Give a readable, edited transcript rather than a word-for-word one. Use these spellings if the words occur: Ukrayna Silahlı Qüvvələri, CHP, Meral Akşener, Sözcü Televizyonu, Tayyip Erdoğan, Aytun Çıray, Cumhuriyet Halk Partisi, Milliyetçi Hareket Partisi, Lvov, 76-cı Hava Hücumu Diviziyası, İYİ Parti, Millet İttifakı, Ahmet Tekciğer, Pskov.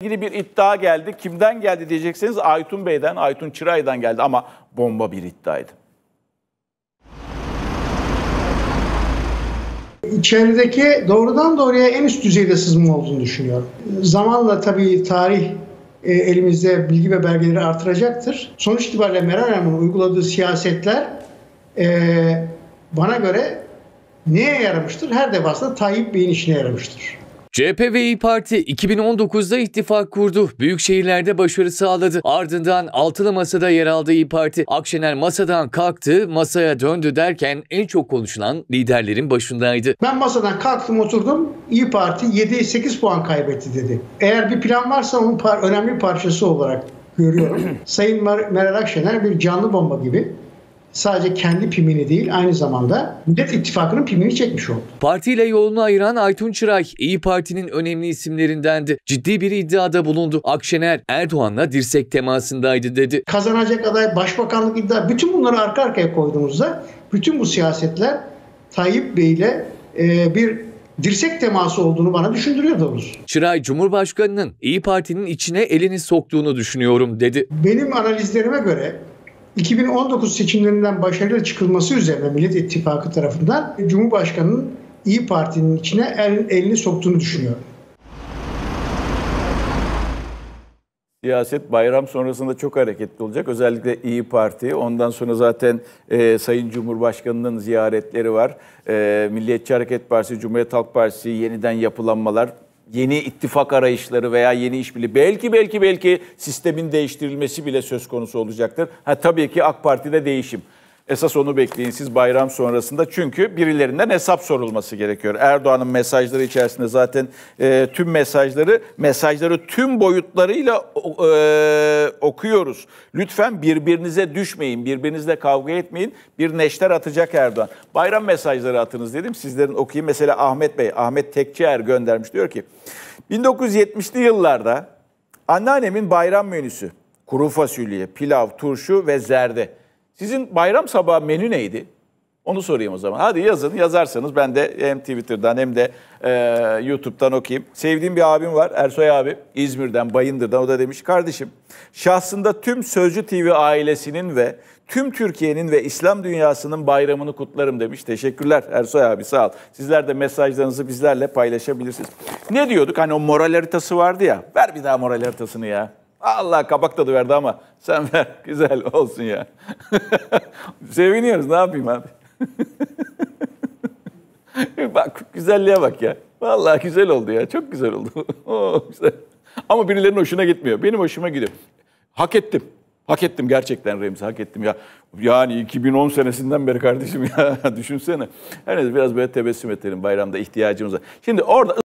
İlgili bir iddia geldi. Kimden geldi diyecekseniz Aytun Bey'den, Aytun Çıray'dan geldi ama bomba bir iddiaydı. İçerideki doğrudan doğruya en üst düzeyde sızma olduğunu düşünüyorum. Zamanla tabii tarih elimizde bilgi ve belgeleri artıracaktır. Sonuç itibariyle Meral Hanım'ın uyguladığı siyasetler bana göre neye yaramıştır? Her defasında Tayyip Bey'in işine yaramıştır. CHP ve İYİ Parti 2019'da ittifak kurdu. Büyük şehirlerde başarı sağladı. Ardından altılı masada yer aldı İYİ Parti. Akşener masadan kalktı, masaya döndü derken en çok konuşulan liderlerin başındaydı. Ben masadan kalktım, oturdum. İYİ Parti 7-8 puan kaybetti dedi. Eğer bir plan varsa onun önemli bir parçası olarak görüyorum. Sayın Meral Akşener bir canlı bomba gibi. Sadece kendi pimini değil aynı zamanda Millet İttifakı'nın pimini çekmiş oldu. Partiyle yolunu ayıran Aytun Çıray, İYİ Parti'nin önemli isimlerindendi. Ciddi bir iddiada bulundu. Akşener Erdoğan'la dirsek temasındaydı dedi. Kazanacak aday, başbakanlık iddia, bütün bunları arka arkaya koyduğumuzda bütün bu siyasetler Tayyip Bey'le bir dirsek teması olduğunu bana düşündürüyor doğrusu. Çıray, Cumhurbaşkanı'nın İYİ Parti'nin içine elini soktuğunu düşünüyorum dedi. Benim analizlerime göre 2019 seçimlerinden başarıyla çıkılması üzerine Millet İttifakı tarafından Cumhurbaşkanı'nın İYİ Parti'nin içine elini soktuğunu düşünüyorum. Siyaset bayram sonrasında çok hareketli olacak. Özellikle İYİ Parti. Ondan sonra zaten Sayın Cumhurbaşkanı'nın ziyaretleri var. Milliyetçi Hareket Partisi, Cumhuriyet Halk Partisi, yeniden yapılanmalar, yeni ittifak arayışları veya yeni işbirliği, belki sistemin değiştirilmesi bile söz konusu olacaktır. Tabii ki AK Parti'de değişim. Esas onu bekleyin siz bayram sonrasında, çünkü birilerinden hesap sorulması gerekiyor. Erdoğan'ın mesajları içerisinde zaten tüm mesajları tüm boyutlarıyla okuyoruz. Lütfen birbirinize düşmeyin, birbirinizle kavga etmeyin. Bir neşter atacak Erdoğan. Bayram mesajları atınız dedim, sizlerin okuyayım. Mesela Ahmet Bey, Ahmet Tekciğer göndermiş, diyor ki 1970'li yıllarda anneannemin bayram menüsü kuru fasulye, pilav, turşu ve zerde. Sizin bayram sabahı menü neydi? Onu sorayım o zaman. Hadi yazın, yazarsanız ben de hem Twitter'dan hem de YouTube'dan okuyayım. Sevdiğim bir abim var, Ersoy abi. İzmir'den, Bayındır'dan. O da demiş, kardeşim şahsında tüm Sözcü TV ailesinin ve tüm Türkiye'nin ve İslam dünyasının bayramını kutlarım demiş. Teşekkürler Ersoy abi, sağ ol. Sizler de mesajlarınızı bizlerle paylaşabilirsiniz. Ne diyorduk? Hani o moral haritası vardı ya. Ver bir daha moral haritasını ya. Allah kabak tadı verdi ama sen ver, güzel olsun ya. Seviniyoruz, ne yapayım abi. Bak güzelliğe bak ya. Vallahi güzel oldu ya, çok güzel oldu. Oh, güzel. Ama birilerinin hoşuna gitmiyor. Benim hoşuma gidiyor. Hak ettim. Hak ettim gerçekten Remzi, hak ettim ya. Yani 2010 senesinden beri kardeşim ya. Düşünsene. Her neyse, biraz böyle tebessüm edelim, bayramda ihtiyacımız var. Şimdi orada